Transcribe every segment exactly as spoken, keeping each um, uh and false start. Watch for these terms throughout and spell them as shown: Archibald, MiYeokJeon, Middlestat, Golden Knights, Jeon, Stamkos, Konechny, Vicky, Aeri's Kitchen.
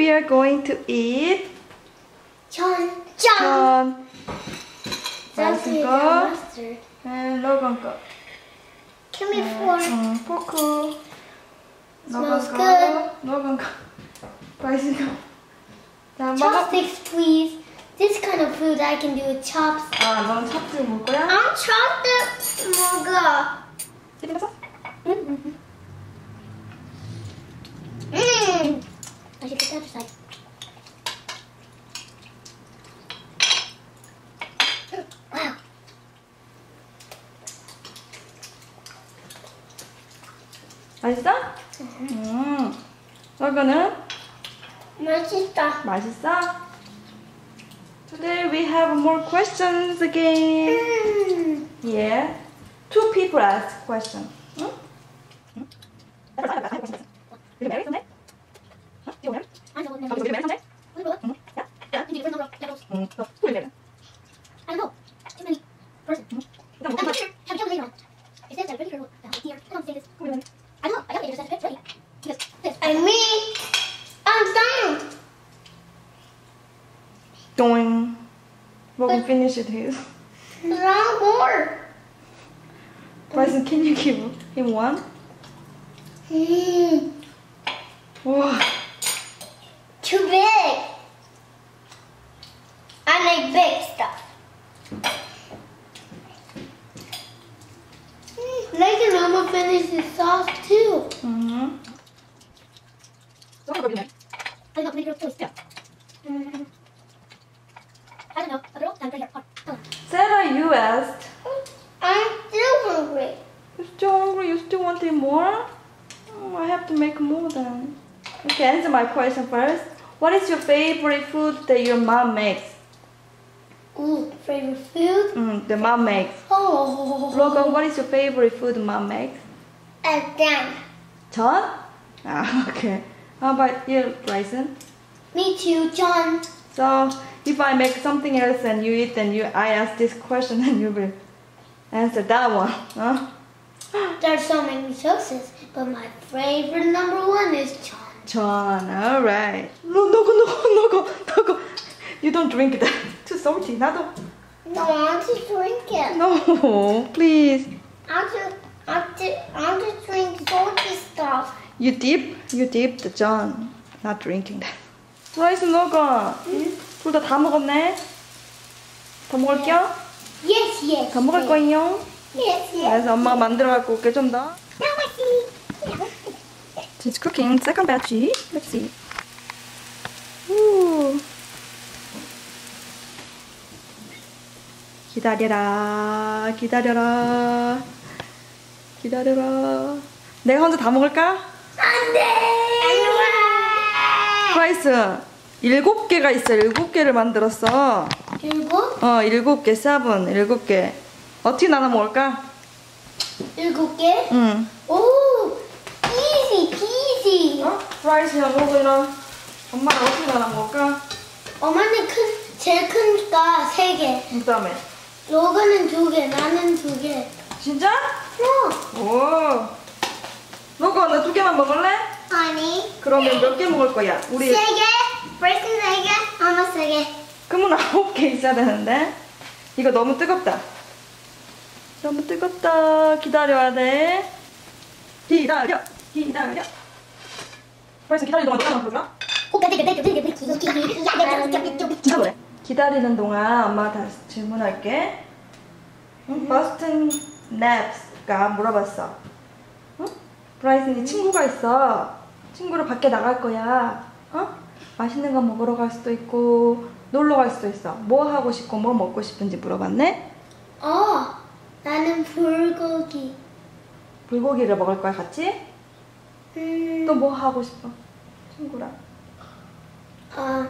we are going to eat Jeon. Jeon. Jeon. Go. And Logan go. Give me four. Um, Poco. Smells Logan good. Go. Logan go. Bicycle. Chopsticks, please. This kind of food I can do with chopsticks. Ah, 넌 chopstick 먹을 거야? I'm chopstick 먹어. 찍었어? 응. 음. 다시 끝까지 다. 맛있어? 음. 이거는? 맛있다. 맛있어? Today we have more questions again. Mm. Yeah, two people asked questions. Hmm? Hmm? Will you marry someday? Huh? Do you want to marry? Will you marry someday? Will you marry? Yeah. Yeah. Will you marry? Hmm. Who will you marry? I don't know. Too many person. I'm not sure. Have you calculated wrong? It says that pretty girl. Here, I don't say this. Who will you marry? I don't know. I don't think it says pretty. Because this. And me. I'm done. Going. Well, but we finish it here. Round more. Bryson, can you give him one? Mm. Wow. Too big. I like big stuff. Mm. Like and I'm gonna finish the sauce too. Mm-hmm. I got bigger toys. Yeah. Mm-hmm. I don't know. I don't know. Sarah, you asked. I'm still hungry. You're still hungry? You still want to eat more? Oh, I have to make more then. Okay, answer my question first. What is your favorite food that your mom makes? Ooh, favorite food? Mm, the mom makes. Oh. Logan, what is your favorite food mom makes? Again. John? Ah, okay. How about you, Bryson? Me too, John. So, if I make something else and you eat, then you, I ask this question and you will answer that one. Huh? There are so many choices, but my favorite number one is John. John, alright. No, no, no, no, no, no, no. You don't drink that. Too salty, Nado. No, I want to drink it. No, please. I just, I just, I just drink salty stuff. You dip, you dip the John. Not drinking that. Rice and Logan. 둘 다 다 먹었네. 더 먹을게요. Yes, yes. 더 먹을 거예요. Yes, yes. 그래서 엄마가 만들어 갖고 올게 좀 더. She's cooking second batch. Let's see. Ooh. 기다려라, 기다려라, 기다려라. 내가 혼자 다 먹을까? 안 돼. 프라이스. 일곱 개가 있어. 일곱 개를 만들었어. 일곱? 어, 일곱 개. 세븐. 일곱 개. 어떻게 나눠 먹을까? 일곱 개? 응. 오, easy peasy. 어? 프라이스야, 먹으라. 엄마는 어떻게 나눠 먹을까? 엄마는 큰, 제일 크니까 세 개. 그 다음에? 로건은 두 개, 나는 두 개. 진짜? 어. 오. 로건, 너 두 개만 먹을래? 아니. 그러면 몇 개 먹을 거야? 우리. 세 개? 브레이스는 세 개, 엄마 세 개. 그러면 아홉 개 있어야 되는데. 이거 너무 뜨겁다. 너무 뜨겁다. 기다려야 돼. 기다려, 기다려. 브레이스 기다리는 동안 누가 만들었나? 기다리는 동안 엄마 다시 질문할게. 응? 버스튼 넵스가 물어봤어. 응? 브레이스는 친구가 있어. 친구로 밖에 나갈 거야. 어? 맛있는 거 먹으러 갈 수도 있고 놀러 갈 수도 있어. 뭐 하고 싶고 뭐 먹고 싶은지 물어봤네? 어! 나는 불고기. 불고기를 먹을 거야 같이? 음... 또 뭐 하고 싶어? 친구랑. 아...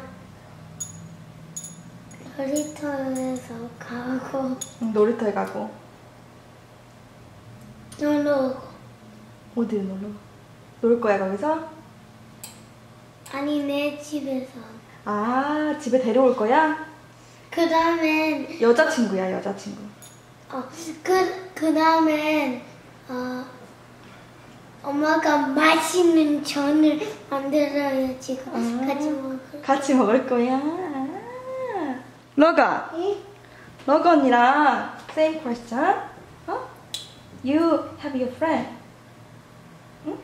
놀이터에서 가고. 응, 놀이터에 가고. 놀러 오고. 어디 놀러? 놀 거야 거기서? 아니, 내 집에서. 아, 집에 데려올 거야? 그 다음엔 여자친구야, 여자친구. 어, 그, 그 다음엔 어, 엄마가 맛있는 전을 만들어요 지금. 아, 같이 먹을. 같이 먹을 거야. 러가. 응? 러가 언니랑 same question. 어? You have your friend. 응?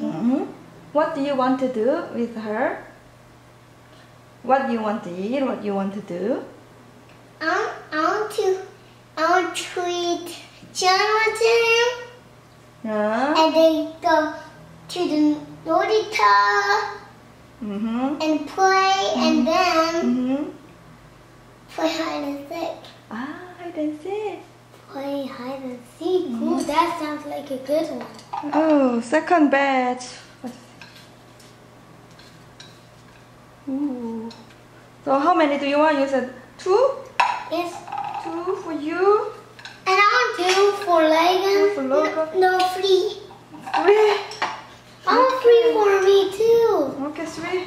응. 응. What do you want to do with her? What do you want to eat? What do you want to do? I want to, I want to eat children. Yeah. And they go to the Norita mm-hmm. and play mm-hmm. and then mm-hmm. play hide and seek. Ah, hide and seek. Play hide and seek. Mm-hmm. Ooh, that sounds like a good one. Oh, second batch. Ooh. So how many do you want? You said two? Yes. Two for you? And I want two for Logan. Two for Logan? No, no, three. Three? I want okay. three for me too. Okay, three.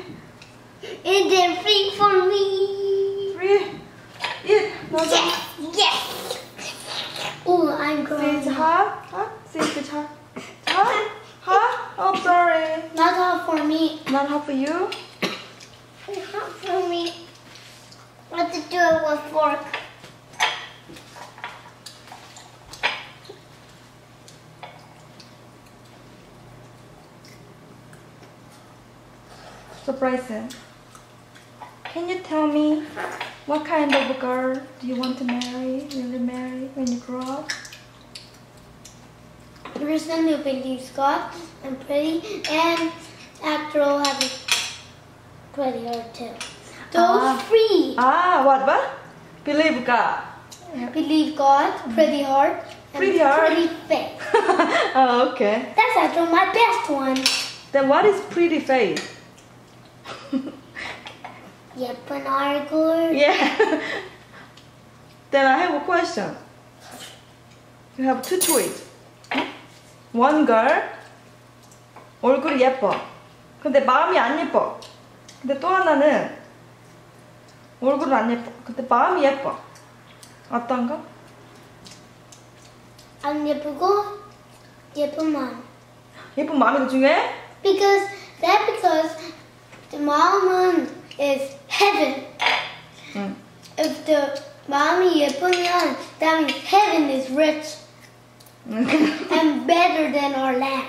And then three for me. Three? Eat. No, yes, yes. Oh, I'm going. Say it's hard. Huh? Say it's hard. Huh? Huh? Oh, sorry. Not hard for me. Not hard for you? Not hard for me. I have to do it with fork. So Bryson, can you tell me what kind of a girl do you want to marry, really marry when you grow up? A person who believes God and pretty, and after all, have a pretty heart too. Those ah. three. Ah, what? What? Believe God. Believe God, pretty heart, and pretty, heart. Pretty face. Oh, okay. That's actually my best one. Then what is pretty face? Yep, an argument. Yeah. Then I have a question. You have two choices. One girl, 얼굴이 예뻐. 근데 마음이 안 예뻐. 근데 또 하나는 얼굴은 안 예뻐. 근데 마음이 예뻐. 어떤가? 안 예쁘고 예쁜 마음. 예쁜 마음이 더 중요해? Because that because the maam은 is heaven. 응. If the maam이 예쁘면, that means heaven is rich and better than our land.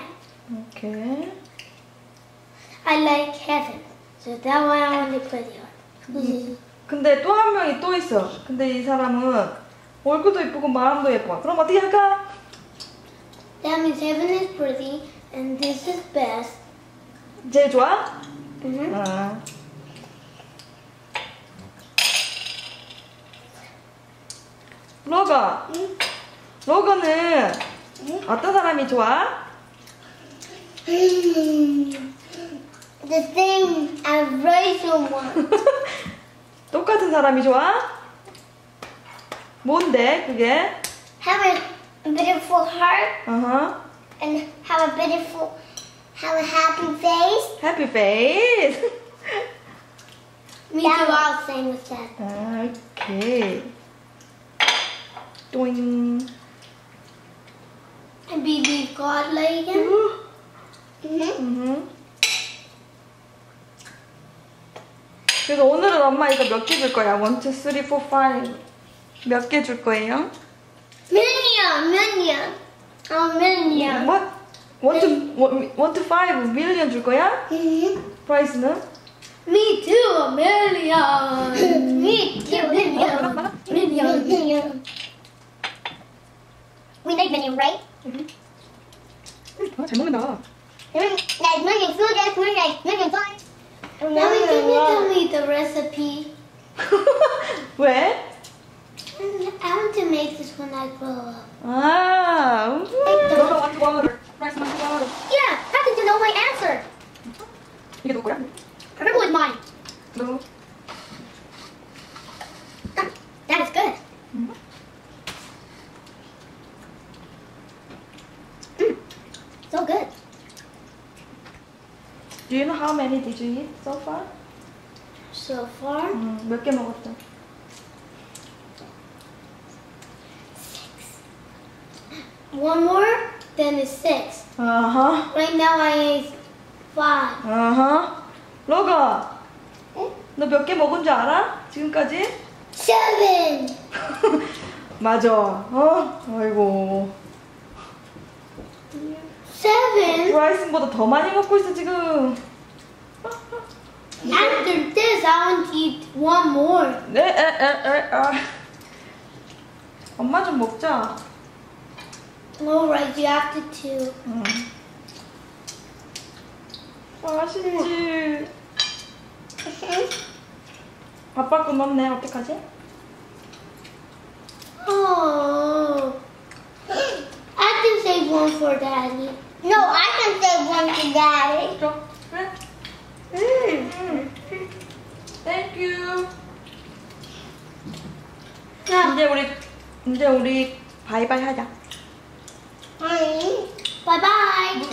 Okay. I like heaven, so that's why I want to put it on. 근데 또 한 명이 또 있어. 근데 이 사람은 얼굴도 예쁘고 마음도 예뻐. 그럼 어떻게 할까? That means heaven is pretty and this is best. 제일 좋아? Mm-hmm. uh. 로거. 응? 로거는 응? 어떤 사람이 좋아? 음, the same as Rachel one. 똑같은 사람이 좋아? 뭔데 그게? Have a beautiful heart. Uh-huh. And have a beautiful. Have a happy face. Happy face. Me too. I'll sing with that. Okay. Doing. And believe God, like him. 음. 그래서 오늘은 엄마 이거 몇 개 줄 거야? one, two, three, four, five. 몇 개 줄 거예요? Million, million. Oh, million. What? one to five million 줄 거야? 프라이스는? Me too, million. Me too, million. Million. We like million, right? 응. 아, 잘 먹는다. Like million food, like million fun. Now we can tell me the recipe. 왜? I want to make this when I grow up. 아, 음. Rice, rice, rice. Yeah, how did you know my answer? You do it. Remember with mine. No. Ah, that is good. Mm-hmm. Mm, so good. Do you know how many did you eat so far? So far? Mm, 몇 개 먹었어? Six. One more. Then it's six. Uh-huh. Right now I eat five. Uh-huh. 로가, 응? 너 몇 개 먹은 줄 알아? 지금까지? Seven. 맞아. 어? 아이고. Seven. 브라이슨보다 더 많이 먹고 있어 지금. After this, I want to eat one more. 네, 에, 에, 에, 아. 엄마 좀 먹자. Alright, you have to too. 응. 맛있지. 아빠 건 없네. 어떡하지? Oh. I can save one for daddy. No, I can save one for daddy. Mm. Thank you. 야. 이제 우리 이제 우리 바이바이 하자. Bye bye.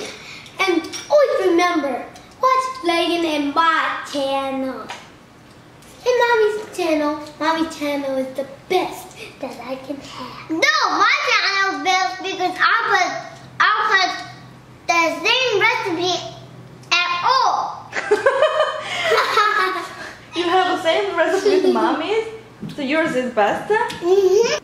And always remember, watch Lagan and my channel. And mommy's channel, mommy's channel is the best that I can have. No, my channel is best because I put I put the same recipe at all. You have the same recipe with mommy's, so yours is best. Mm-hmm.